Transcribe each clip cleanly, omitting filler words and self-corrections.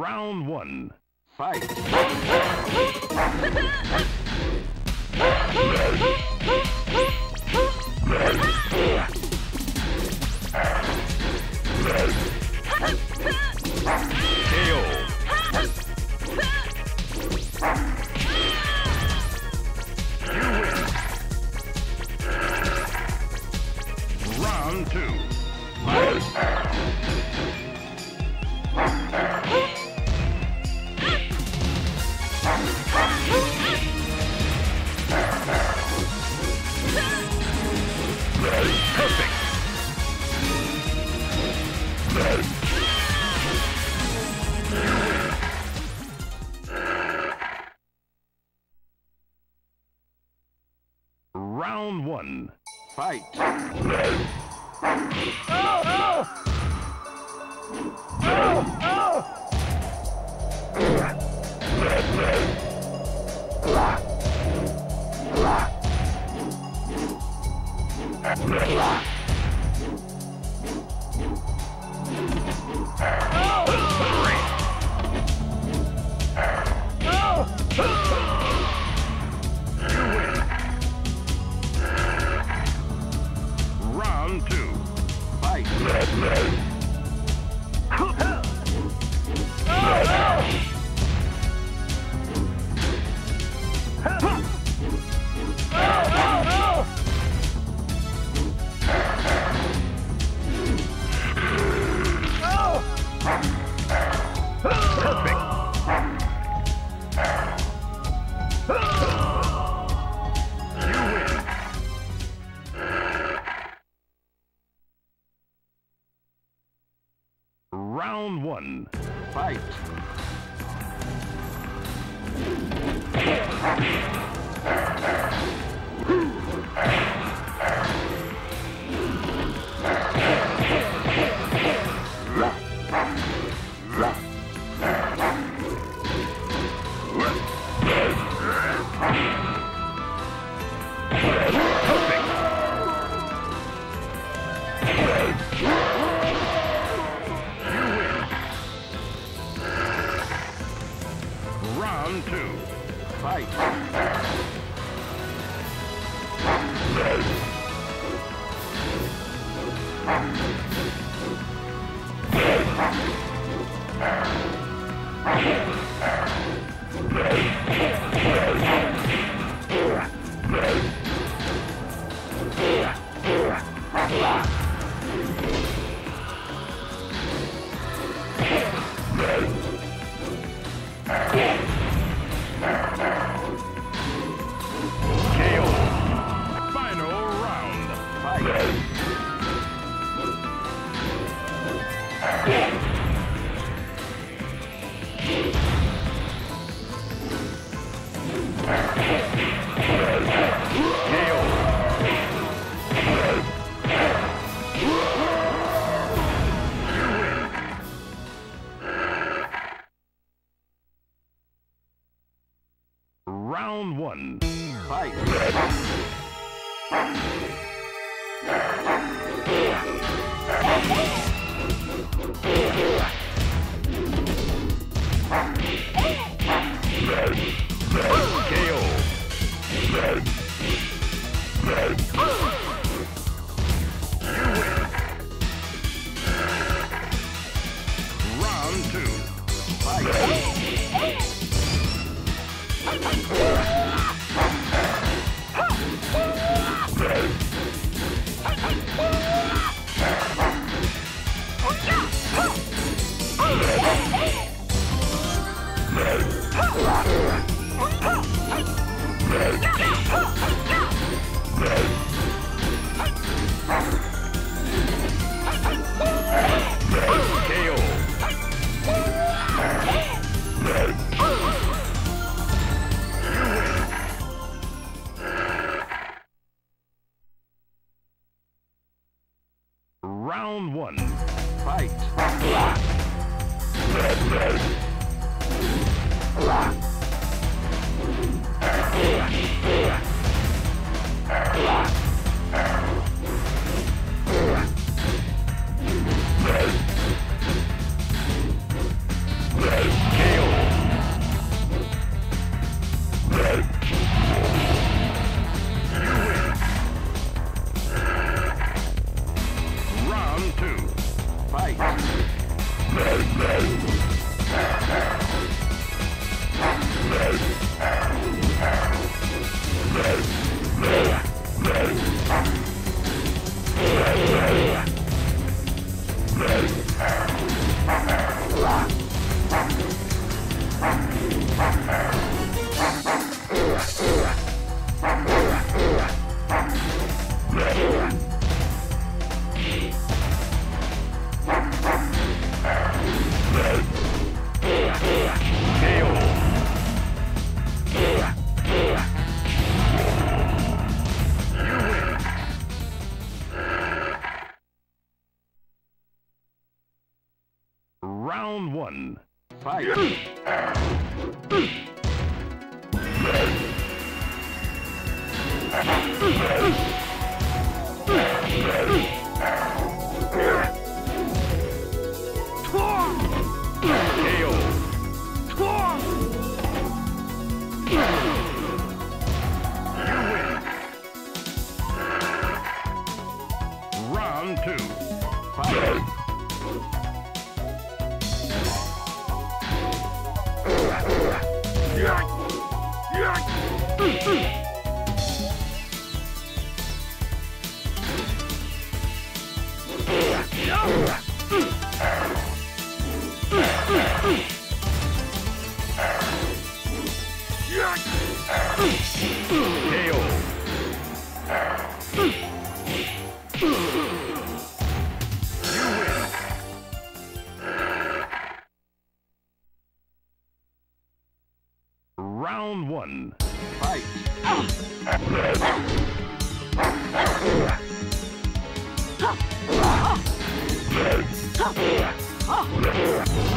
Round one. Fight. KO. You win. Round two. Fight. Perfect. Round one. Fight. Round one. Fight. Round two. Fight. Round one. Fight. KO. Round one. Fight. Round one. Fight. Round two. Fight. Round one. Fight.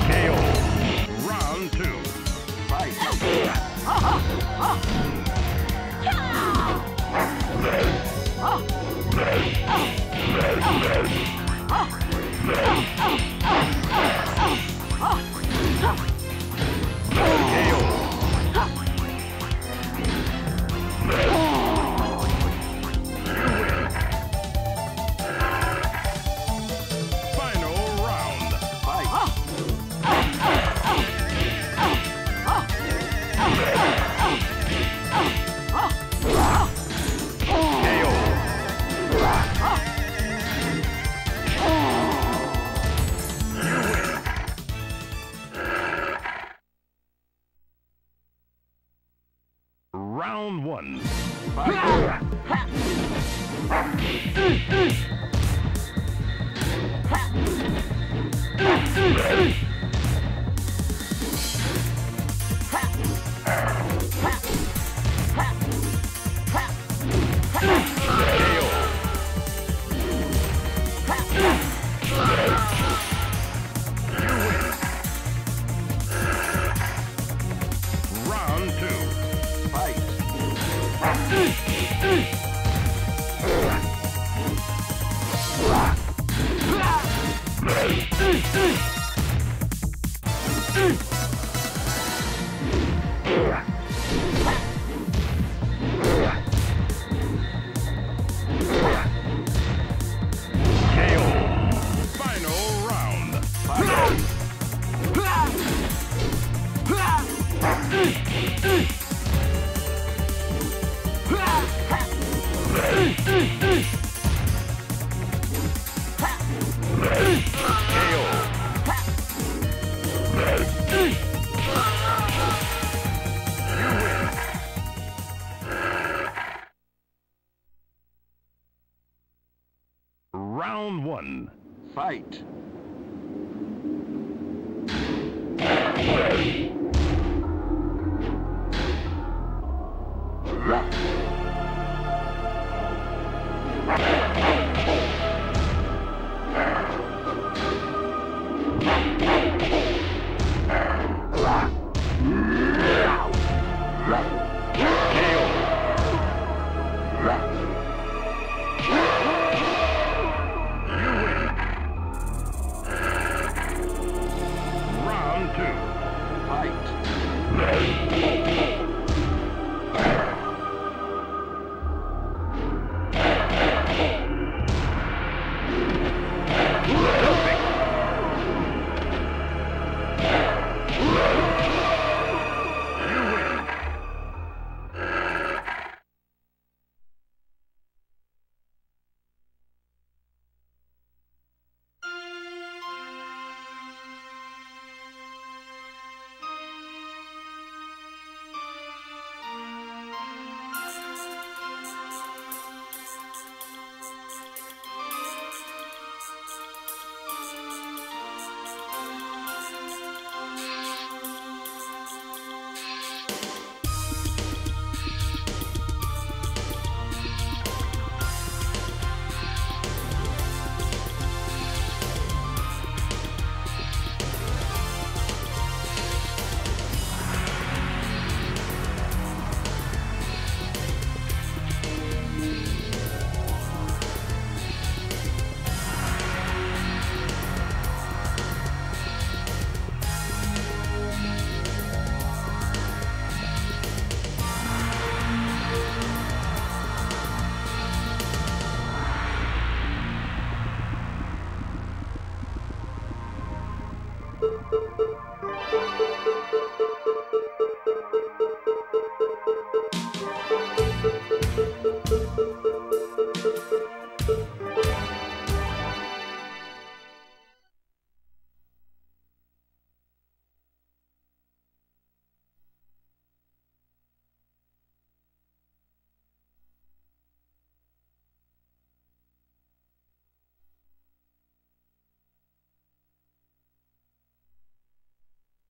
KO. Round two. Fight. KO. Round one. Round one. Fight. Round two.